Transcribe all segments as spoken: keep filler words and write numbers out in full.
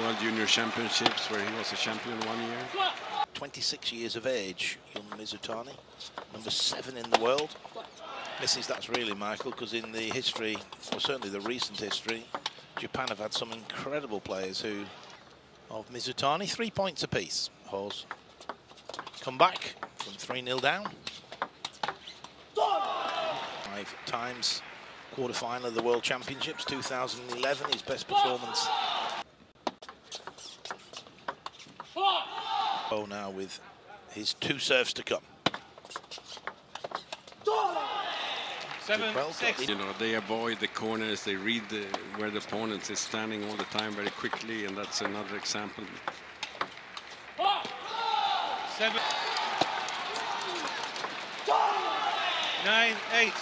World Junior Championships, where he was a champion one year. twenty-six years of age, Jun Mizutani, number seven in the world. Misses that's really, Michael, because in the history, or certainly the recent history, Japan have had some incredible players who, of Mizutani, three points apiece. Ho's come back from three nil down. Five times quarterfinal of the World Championships, two thousand eleven, his best performance. Oh, now with his two serves to come. Seven, six. You know, they avoid the corners, they read the, where the opponent is standing all the time very quickly, and that's another example. Seven. Nine, eight.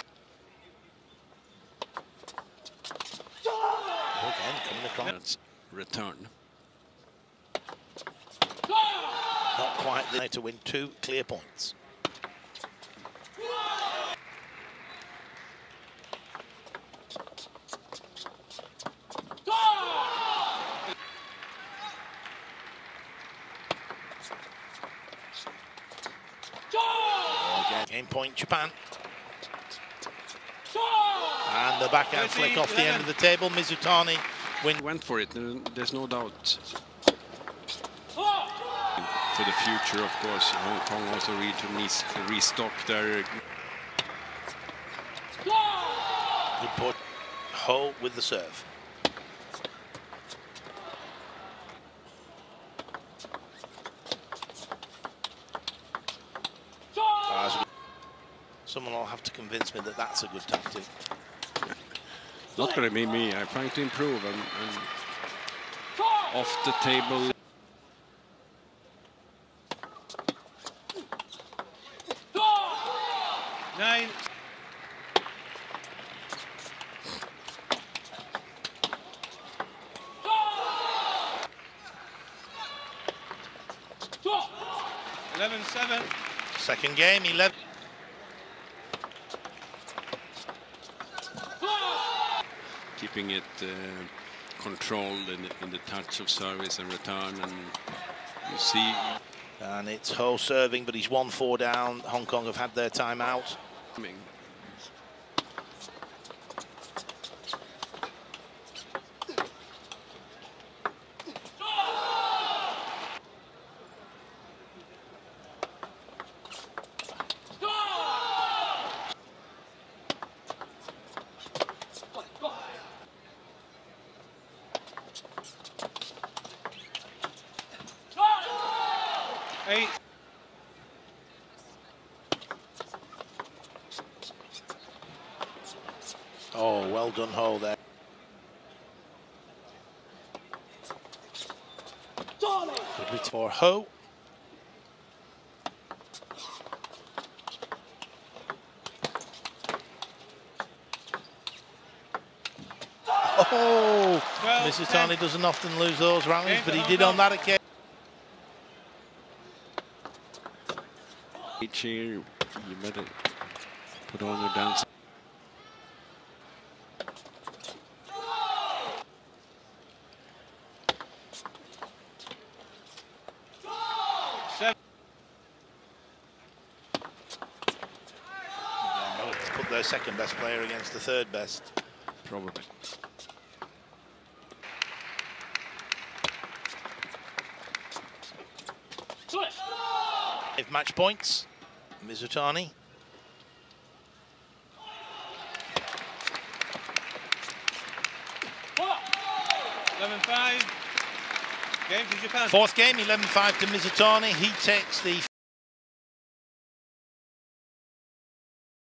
That's return. Not quite there to win two clear points. Game point, Japan. And the backhand flick off the end of the table. Mizutani win. Went for it, there's no doubt. For the future, of course, Hong Kong also need to needs to restock their. Good put. Ho with the serve. Someone will have to convince me that that's a good tactic. Not going to be me. I'm trying to improve. I'm, I'm off the table. Nine. Eleven, seven. Second game, eleven. Keeping it uh, controlled in, in the touch of service and return, and you see. And it's Ho serving, but he's one four down. Hong Kong have had their time out. Eight. Oh, well done, Ho, there. Good bit for Ho. Oh, Mizutani doesn't often lose those rallies, but he did on that occasion. Each year, you better put on your dance. Put their second best player against the third best. Probably. Five match points, Mizutani. eleven five, game to Japan. Fourth game, eleven five to Mizutani. He takes the